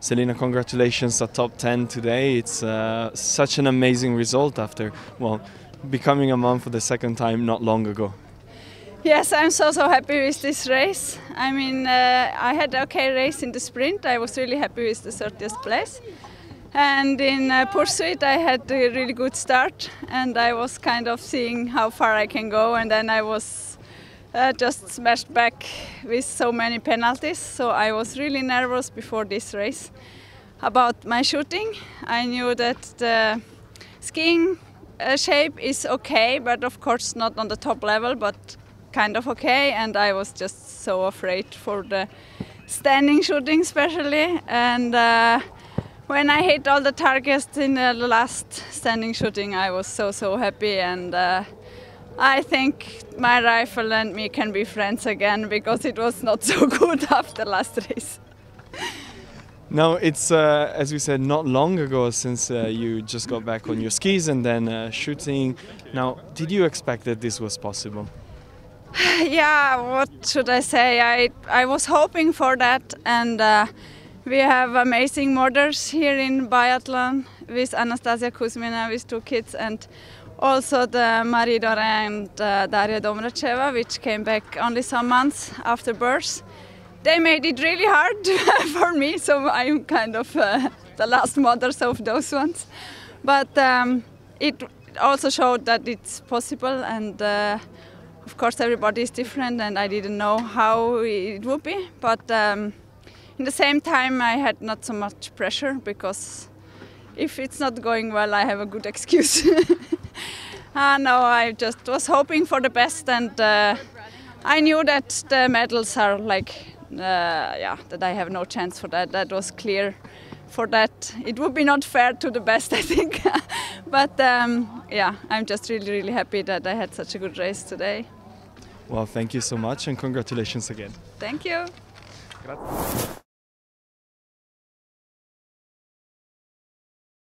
Selina, congratulations on top 10 today. It's such an amazing result after, well, becoming a mom for the second time not long ago. Yes, I'm so happy with this race. I mean, I had an okay race in the sprint. I was really happy with the 30th place. And in pursuit I had a really good start and I was kind of seeing how far I can go, and then I was just smashed back with so many penalties, so I was really nervous before this race about my shooting. I knew that the skiing shape is okay, but of course not on the top level, but kind of okay, and I was just so afraid for the standing shooting especially, and when I hit all the targets in the last standing shooting, I was so happy, and I think my rifle and me can be friends again, because it was not so good after last race. Now it's, as we said, not long ago since you just got back on your skis and then shooting. Now, did you expect that this was possible? Yeah, what should I say? I was hoping for that, and we have amazing mothers here in biathlon with Anastasia Kuzmina with 2 kids, and also the Marie Dorin and Daria Domracheva, which came back only some months after birth. They made it really hard for me, so I'm kind of the last mothers of those ones. But it also showed that it's possible, and of course everybody is different, and I didn't know how it would be, but in the same time, I had not so much pressure, because if it's not going well, I have a good excuse. No, I just was hoping for the best, and I knew that the medals are like, yeah, that I have no chance for that. That was clear for that. It would be not fair to the best, I think. But yeah, I'm just really happy that I had such a good race today. Well, thank you so much and congratulations again. Thank you. Grazie.